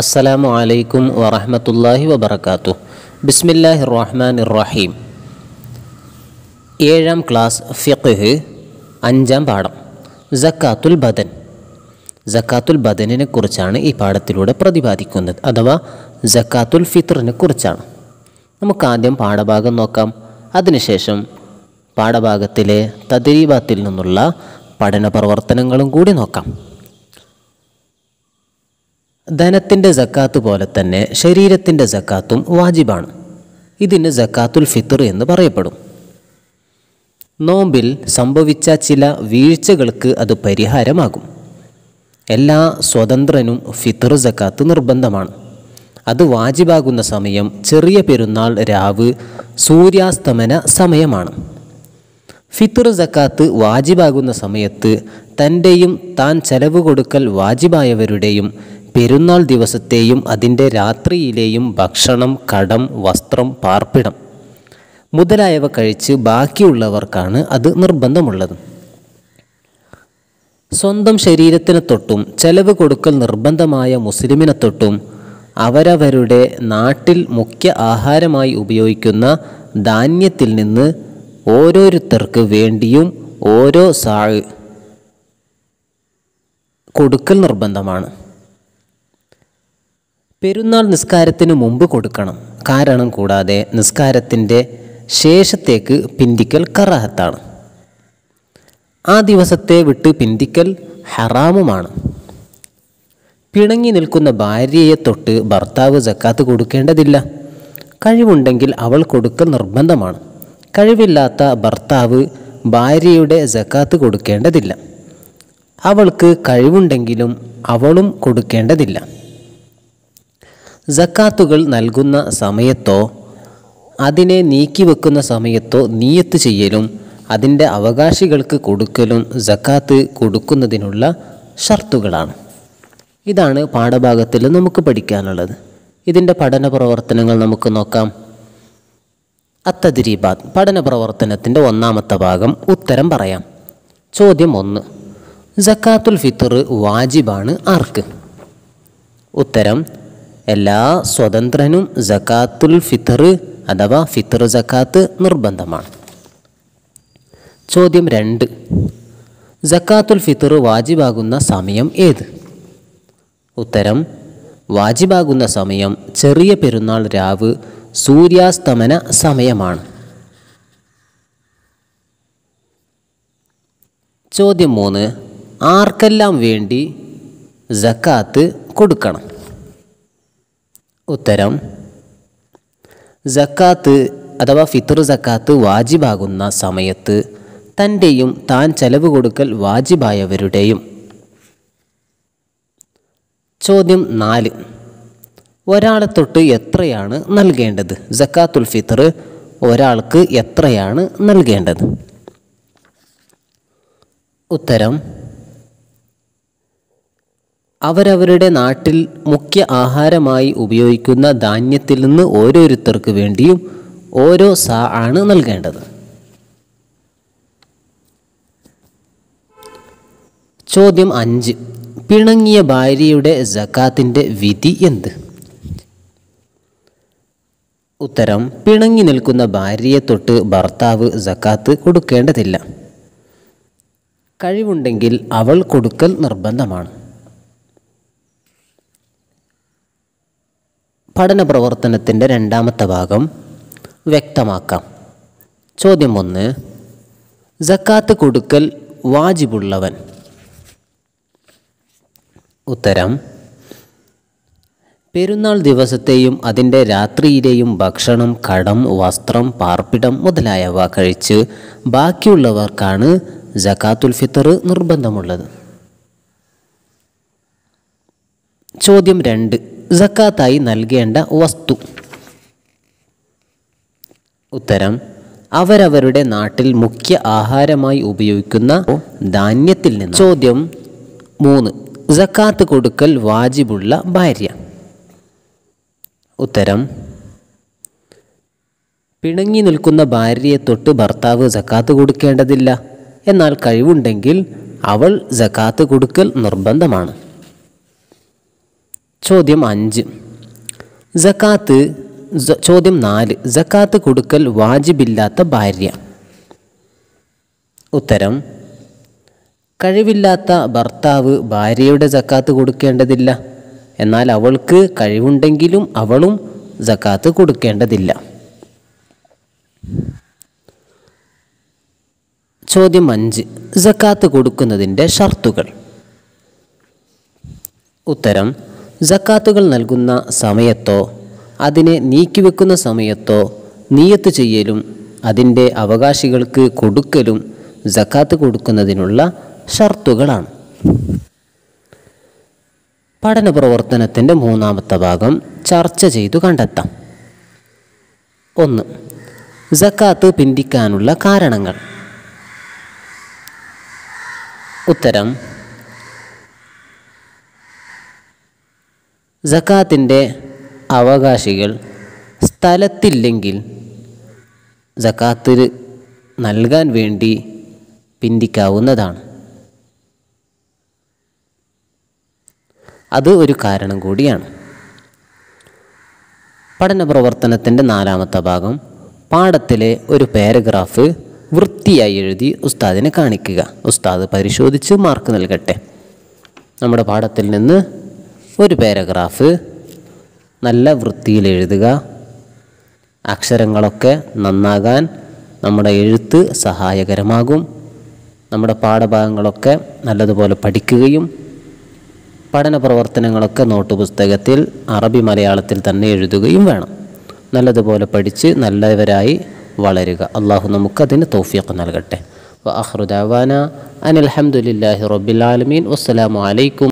अस्सलामु अलैकुम व रहमतुल्लाहि व बरकातुहु। बिस्मिल्लाहिर रहमानिर रहीम। ഏഴാം ക്ലാസ് ഫിഖ് അഞ്ചാം പാഠം സക്കാത്തുൽ ബദൻ. സക്കാത്തുൽ ബദനിനെ കുറിച്ചാണ് ഈ പാഠത്തിലൂടെ പ്രതിപാദിക്കുന്നത്, അഥവാ സക്കാത്തുൽ ഫിത്റിനെ കുറിച്ചാണ്. നമുക്ക് ആദ്യം പാഠഭാഗം നോക്കാം, അതിനുശേഷം പാഠഭാഗത്തിലെ തദ്രീബാത്തിൽ നിന്നുള്ള പഠന പ്രവർത്തനങ്ങളും കൂടി നോക്കാം. ധനത്തിൻ്റെ സക്കാത്ത് പോലെ തന്നെ ശരീരത്തിൻ്റെ സക്കാത്തും വാജിബാണ്. ഇതിന് സക്കാത്തുൽ ഫിത്ർ എന്ന് പറയപ്പെടും. നോമ്പിൽ സംഭവിച്ച ചില വീഴ്ചകൾക്ക് അത് പരിഹാരമാകും. എല്ലാ സ്വതന്ത്രനും ഫിത്ർ സക്കാത്ത് നിർബന്ധമാണ്. അത് വാജിബാകുന്ന സമയം ചെറിയ പെരുന്നാൾ രാവ് സൂര്യാസ്തമന സമയമാണ്. ഫിത്ർ സക്കാത്ത് വാജിബാകുന്ന സമയത്ത് തൻ്റെയും താൻ ചെലവ് കൊടുക്കൽ വാജിബായവരുടെയും പെരുന്നാൾ ദിവസത്തെയും അതിൻ്റെ രാത്രിയിലെയും ഭക്ഷണം, കടം, വസ്ത്രം, പാർപ്പിടം മുതലായവ കഴിച്ച് ബാക്കിയുള്ളവർക്കാണ് അത് നിർബന്ധമുള്ളത്. സ്വന്തം ശരീരത്തിന് തൊട്ടും ചെലവ് കൊടുക്കൽ നിർബന്ധമായ മുസ്ലിമിനെ തൊട്ടും അവരവരുടെ നാട്ടിൽ മുഖ്യ ആഹാരമായി ഉപയോഗിക്കുന്ന ധാന്യത്തിൽ നിന്ന് ഓരോരുത്തർക്ക് വേണ്ടിയും ഓരോ സാഴ് കൊടുക്കൽ നിർബന്ധമാണ്. പെരുന്നാൾ നിസ്കാരത്തിന് മുമ്പ് കൊടുക്കണം. കാരണം കൂടാതെ നിസ്കാരത്തിൻ്റെ ശേഷത്തേക്ക് പിന്തിക്കൽ കറാഹത്താണ്. ആ ദിവസത്തെ വിട്ട് പിന്തിക്കൽ ഹറാമുമാണ്. പിണങ്ങി നിൽക്കുന്ന ഭാര്യയെ തൊട്ട് ഭർത്താവ് സക്കാത്ത് കൊടുക്കേണ്ടതില്ല. കഴിവുണ്ടെങ്കിൽ അവൾ കൊടുക്കൽ നിർബന്ധമാണ്. കഴിവില്ലാത്ത ഭർത്താവ് ഭാര്യയുടെ സക്കാത്ത് കൊടുക്കേണ്ടതില്ല. അവൾക്ക് കഴിവുണ്ടെങ്കിലും അവളും കൊടുക്കേണ്ടതില്ല. സക്കാത്തുകൾ നൽകുന്ന സമയത്തോ അതിനെ നീക്കിവെക്കുന്ന സമയത്തോ നിയത്ത് ചെയ്യലും അതിൻ്റെ അവകാശികൾക്ക് കൊടുക്കലും സക്കാത്ത് കൊടുക്കുന്നതിനുള്ള ഷർത്തുകളാണ്. ഇതാണ് പാഠഭാഗത്തിൽ നമുക്ക് പഠിക്കാനുള്ളത്. ഇതിൻ്റെ പഠന പ്രവർത്തനങ്ങൾ നമുക്ക് നോക്കാം. അത്തദ്രീബാത്ത്. പഠന പ്രവർത്തനത്തിൻ്റെ ഒന്നാമത്തെ ഭാഗം ഉത്തരം പറയാം. ചോദ്യം 1: സക്കാത്തുൽ ഫിത്ർ വാജിബാണ് ആർക്ക്? ഉത്തരം: എല്ലാ സ്വതന്ത്രനും സക്കാത്തുൽ ഫിത്ർ അഥവാ ഫിത്ർ സക്കാത്ത് നിർബന്ധമാണ്. ചോദ്യം 2: സക്കാത്തുൽ ഫിത്ർ വാജിബാകുന്ന സമയം ഏത്? ഉത്തരം: വാജിബാകുന്ന സമയം ചെറിയ പെരുന്നാൾ രാവ് സൂര്യാസ്തമന സമയമാണ്. ചോദ്യം 3: ആർക്കെല്ലാം വേണ്ടി സക്കാത്ത് കൊടുക്കണം? ഉത്തരം: സക്കാത്ത് അഥവാ ഫിത്ർ സക്കാത്ത് വാജിബാകുന്ന സമയത്ത് തൻ്റെയും താൻ ചെലവ് കൊടുക്കൽ വാജിബായവരുടെയും. ചോദ്യം 4: ഒരാളെ തൊട്ട് എത്രയാണ് നൽകേണ്ടത്? സക്കാത്തുൽ ഫിത്ർ ഒരാൾക്ക് എത്രയാണ് നൽകേണ്ടത്? ഉത്തരം: അവരവരുടെ നാട്ടിൽ മുഖ്യ ആഹാരമായി ഉപയോഗിക്കുന്ന ധാന്യത്തിൽ നിന്ന് ഓരോരുത്തർക്ക് വേണ്ടിയും ഓരോ സാ ആണ് നൽകേണ്ടത്. ചോദ്യം 5: പിണങ്ങിയ ഭാര്യയുടെ സക്കാത്തിൻ്റെ വിധി എന്ത്? ഉത്തരം: പിണങ്ങി നിൽക്കുന്ന ഭാര്യയെ തൊട്ട് ഭർത്താവ് സക്കാത്ത് കൊടുക്കേണ്ടതില്ല. കഴിവുണ്ടെങ്കിൽ അവൾ കൊടുക്കൽ നിർബന്ധമാണ്. പഠന പ്രവർത്തനത്തിൻ്റെ രണ്ടാമത്തെ ഭാഗം വ്യക്തമാക്കാം. ചോദ്യം 1: സക്കാത്ത് കൊടുക്കൽ വാജിബുള്ളവൻ? ഉത്തരം: പെരുന്നാൾ ദിവസത്തെയും അതിൻ്റെ രാത്രിയിലെയും ഭക്ഷണം, കടം, വസ്ത്രം, പാർപ്പിടം മുതലായവ കഴിച്ച് ബാക്കിയുള്ളവർക്കാണ് സക്കാത്തുൽ ഫിത്ർ നിർബന്ധമുള്ളത്. ചോദ്യം 2: സക്കാത്തായി നൽകേണ്ട വസ്തു? ഉത്തരം: അവരവരുടെ നാട്ടിൽ മുഖ്യ ആഹാരമായി ഉപയോഗിക്കുന്ന ധാന്യത്തിൽ നിന്ന്. ചോദ്യം 3: സക്കാത്ത് കൊടുക്കൽ വാജിബുള്ള ഭാര്യ? ഉത്തരം: പിണങ്ങി നിൽക്കുന്ന ഭാര്യയെ തൊട്ട് ഭർത്താവ് സക്കാത്ത് കൊടുക്കേണ്ടതില്ല. എന്നാൽ കഴിവുണ്ടെങ്കിൽ അവൾ സക്കാത്ത് കൊടുക്കൽ നിർബന്ധമാണ്. ചോദ്യം 5. സകാത്ത്. ചോദ്യം 4. സകാത്ത് കൊടുക്കൽ വാജിബില്ലാത്ത ഭാര്യ. ഉത്തരം: കഴിവില്ലാത്ത ഭർത്താവ് ഭാര്യയുടെ സകാത്ത് കൊടുക്കേണ്ടതില്ല. എന്നാൽ അവൾക്ക് കഴിവുണ്ടെങ്കിലും അവളും സകാത്ത് കൊടുക്കേണ്ടതില്ല. ചോദ്യം 5. സകാത്ത് കൊടുക്കുന്നതിൻ്റെ ഷർത്തുകൾ. ഉത്തരം: സകാത്തുകൾ നൽകുന്ന സമയത്തോ അതിനെ നീക്കിവെക്കുന്ന സമയത്തോ നിയത്ത് ചെയ്യലും അതിൻ്റെ അവകാശികൾക്ക് കൊടുക്കലും സകാത്ത് കൊടുക്കുന്നതിനുള്ള ഷർത്തുകളാണ്. പഠന പ്രവർത്തനത്തിൻ്റെ 3ാമത്തെ ഭാഗം ചർച്ച ചെയ്തു കണ്ടെത്താം. 1. സകാത്ത് പിന്തിക്കാനുള്ള കാരണങ്ങൾ. ഉത്തരം: സകാത്തിൻ്റെ അവകാശികൾ സ്ഥലത്തില്ലെങ്കിൽ സകാത്ത് നൽകാൻ വേണ്ടി പിന്തിക്കാവുന്നതാണ്. അത് ഒരു കാരണം കൂടിയാണ്. പഠന പ്രവർത്തനത്തിൻ്റെ 4ാമത്തെ ഭാഗം പാഠത്തിലെ ഒരു പാരഗ്രാഫ് വൃത്തിയായി എഴുതി ഉസ്താദിനെ കാണിക്കുക. ഉസ്താദ് പരിശോധിച്ച് മാർക്ക് നൽകട്ടെ. നമ്മുടെ പാഠത്തിൽ നിന്ന് ഒരു പാരഗ്രാഫ് നല്ല വൃത്തിയിൽ എഴുതുക. അക്ഷരങ്ങളൊക്കെ നന്നാകാൻ നമ്മുടെ എഴുത്ത് സഹായകരമാകും. നമ്മുടെ പാഠഭാഗങ്ങളൊക്കെ നല്ലതുപോലെ പഠിക്കുകയും പഠന പ്രവർത്തനങ്ങളൊക്കെ നോട്ട് പുസ്തകത്തിൽ അറബി മലയാളത്തിൽ തന്നെ എഴുതുകയും വേണം. നല്ലതുപോലെ പഠിച്ച് നല്ലവരായി വളരുക. അള്ളാഹു നമുക്കതിന് തൗഫീഖ് നൽകട്ടെ. വ ആഖിറു ദഅ്വാനാ അനിൽ ഹംദുലില്ലാഹി റബ്ബിൽ ആലമീൻ. വസ്സലാമു അലൈക്കും.